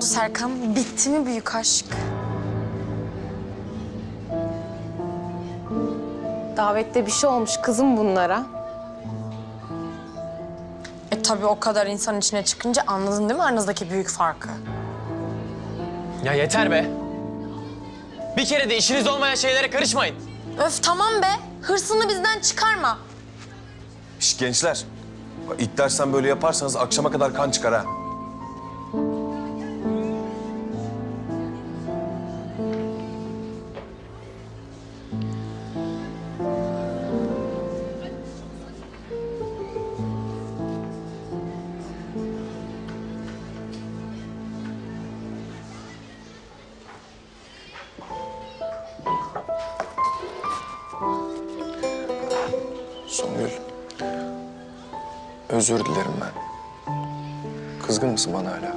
oldu Serkan? Bitti mi büyük aşk? Davette bir şey olmuş kızım bunlara. Tabii o kadar insan içine çıkınca anladın değil mi aranızdaki büyük farkı? Ya yeter be. Bir kere de işiniz olmayan şeylere karışmayın. Öf tamam be. Hırsını bizden çıkarma. Şişt gençler. İlk dersten böyle yaparsanız akşama kadar kan çıkar ha. Songül, özür dilerim ben. Kızgın mısın bana hala?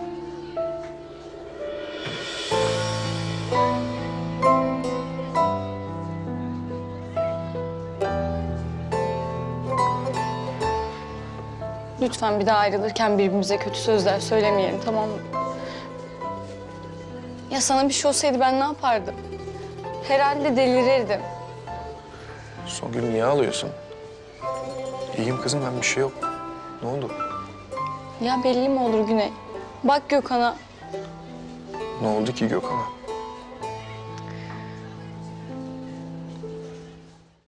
Lütfen bir daha ayrılırken birbirimize kötü sözler söylemeyelim, tamam mı? Ya sana bir şey olsaydı ben ne yapardım? Herhalde delirirdim. Songül niye ağlıyorsun? İyiyim kızım, ben bir şey yok. Ne oldu? Ya belli mi olur Güney? Bak Gökhan'a. Ne oldu ki Gökhan'a?